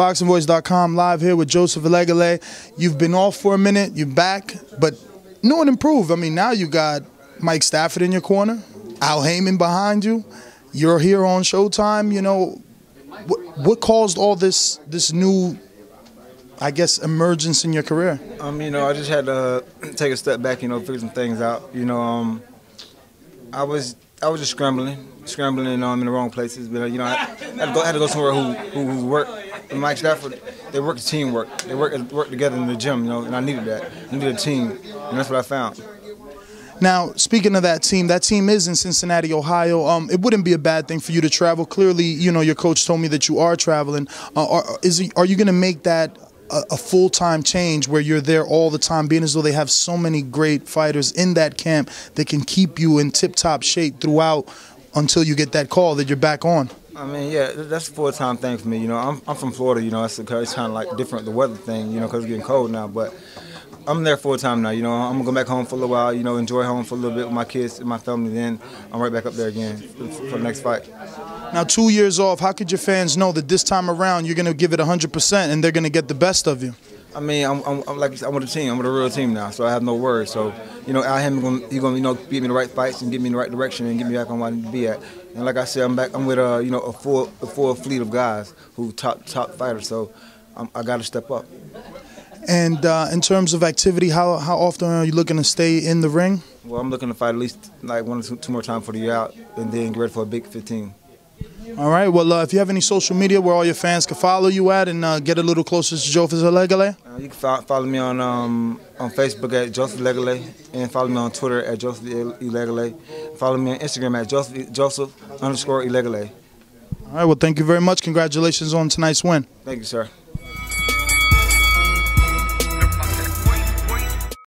Boxingvoice.com, live here with Joseph Elegele. You've been off for a minute, you're back, but new and improved. I mean, now you got Mike Stafford in your corner, Al Haymon behind you. You're here on Showtime. You know, what caused all this new, I guess, emergence in your career? You know, I just had to take a step back, you know, figure some things out. You know, I was just scrambling in the wrong places. But, you know, I had to go somewhere who worked. And Mike Stafford, they worked teamwork. They worked together in the gym, you know, and I needed that. I needed a team, and that's what I found. Now, speaking of that team is in Cincinnati, Ohio. It wouldn't be a bad thing for you to travel. Clearly, you know, your coach told me that you are traveling. Are you going to make that a full-time change where you're there all the time, being as though they have so many great fighters in that camp that can keep you in tip-top shape throughout until you get that call that you're back on? I mean, yeah, that's a full-time thing for me. You know, I'm from Florida, you know, it's kind of like different, the weather thing, you know, because it's getting cold now, but I'm there full-time now, you know. I'm going to go back home for a little while, you know, enjoy home for a little bit with my kids and my family, then I'm right back up there again for the next fight. Now, 2 years off, how could your fans know that this time around you're going to give it 100% and they're going to get the best of you? I mean, I'm like I said, I'm with a team. I'm with a real team now, so I have no worries. So, you know, Al Haymon, he's going to, you know, give me the right fights and get me in the right direction and get me back on where I need to be at. And like I said, I'm back. I'm with you know, a full fleet of guys who top fighters. So, I got to step up. And in terms of activity, how often are you looking to stay in the ring? Well, I'm looking to fight at least like one or two more times for the year out, and then get ready for a big 15. All right. Well, if you have any social media where all your fans can follow you at and get a little closer to Joseph Elegele? You can follow me on Facebook at Joseph Elegele, and follow me on Twitter at Joseph Elegele. Follow me on Instagram at Joseph _Elegele. All right. Well, thank you very much. Congratulations on tonight's win. Thank you, sir.